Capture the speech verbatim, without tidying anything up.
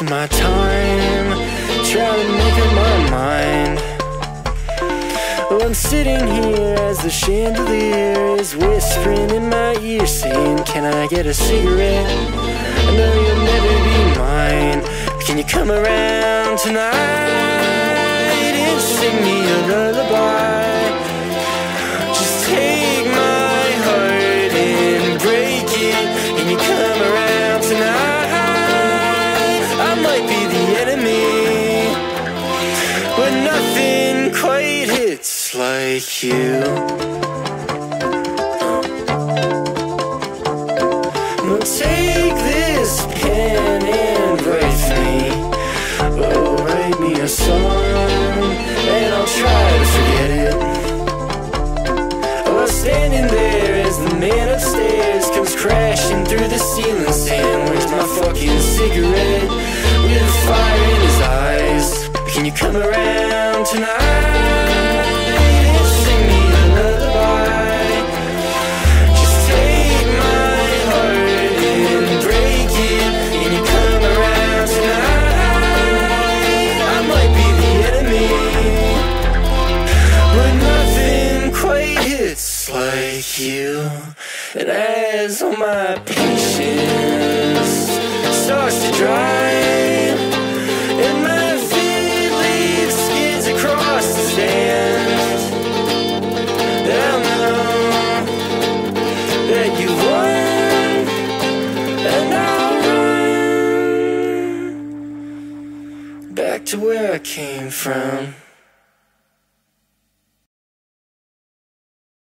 waste my time trying to make up my mind. Well, I'm sitting here as the chandelier is whispering in my ear, saying, can I get a cigarette? I know you'll never be mine, but can you come around tonight and sing me a lullaby? Just take my heart and break it, and you come around tonight. I might be the enemy, but nothing quite hits like you. Well, take this pen and write me, oh, write me a song, and I'll try to forget it. Well, standing there as the man upstairs comes crashing through the ceiling, saying, where's my fucking cigarette? With a fire in his eyes, can you come around tonight? You and as all my patience starts to dry and my feet leaves skids across the stand, I know that you won, and I'll run back to where I came from.